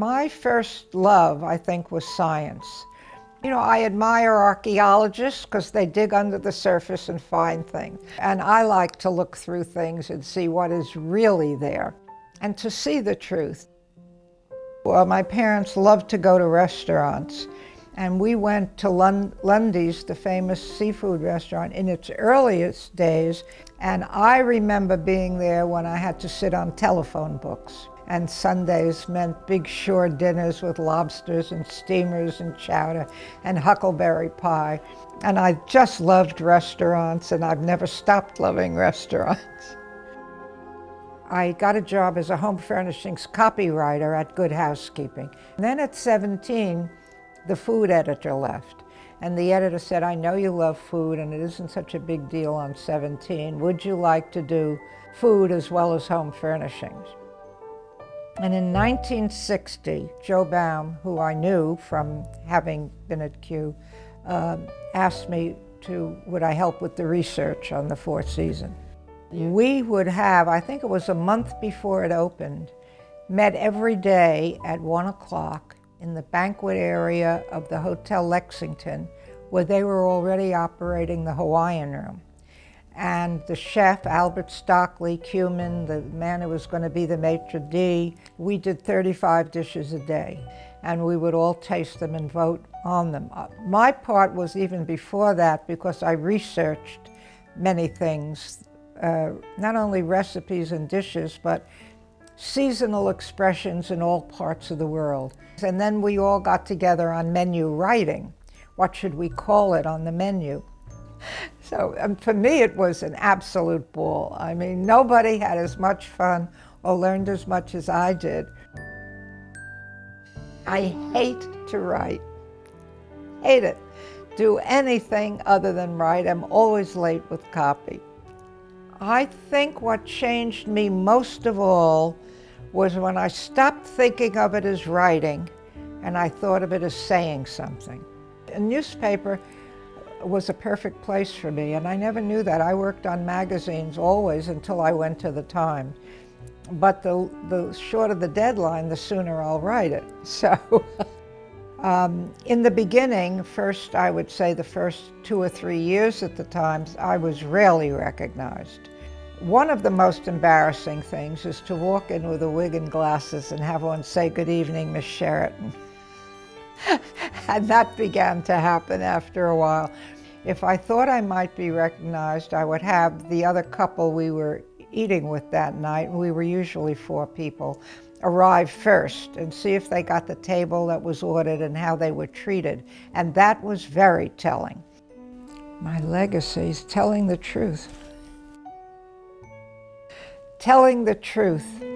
My first love, I think, was science. You know, I admire archaeologists because they dig under the surface and find things. And I like to look through things and see what is really there and to see the truth. Well, my parents loved to go to restaurants, and we went to Lundy's, the famous seafood restaurant, in its earliest days. And I remember being there when I had to sit on telephone books. And Sundays meant big shore dinners with lobsters and steamers and chowder and huckleberry pie. And I just loved restaurants, and I've never stopped loving restaurants. I got a job as a home furnishings copywriter at Good Housekeeping. And then at 17, the food editor left. And the editor said, I know you love food, and it isn't such a big deal on 17. Would you like to do food as well as home furnishings? And in 1960, Joe Baum, who I knew from having been at Kew, asked me would I help with the research on the Fourth Season. We would have, I think it was a month before it opened, met every day at 1 o'clock in the banquet area of the Hotel Lexington, where they were already operating the Hawaiian Room. And the chef, Albert Stockley, Cumin, the man who was going to be the maitre d', we did 35 dishes a day, and we would all taste them and vote on them. My part was even before that, because I researched many things, not only recipes and dishes, but seasonal expressions in all parts of the world. And then we all got together on menu writing. What should we call it on the menu? So for me, it was an absolute ball. I mean, nobody had as much fun or learned as much as I did. I hate to write. Hate it. Do anything other than write. I'm always late with copy. I think what changed me most of all was when I stopped thinking of it as writing and I thought of it as saying something. A newspaper was a perfect place for me, and I never knew that. I worked on magazines always until I went to the Times. But the shorter the deadline, the sooner I'll write it. So in the beginning, I would say the first 2 or 3 years at the Times, I was rarely recognized. One of the most embarrassing things is to walk in with a wig and glasses and have one say, good evening, Miss Sheraton. And that began to happen after a while. If I thought I might be recognized, I would have the other couple we were eating with that night, we were usually 4 people, arrive first and see if they got the table that was ordered and how they were treated. And that was very telling. My legacy is telling the truth. Telling the truth.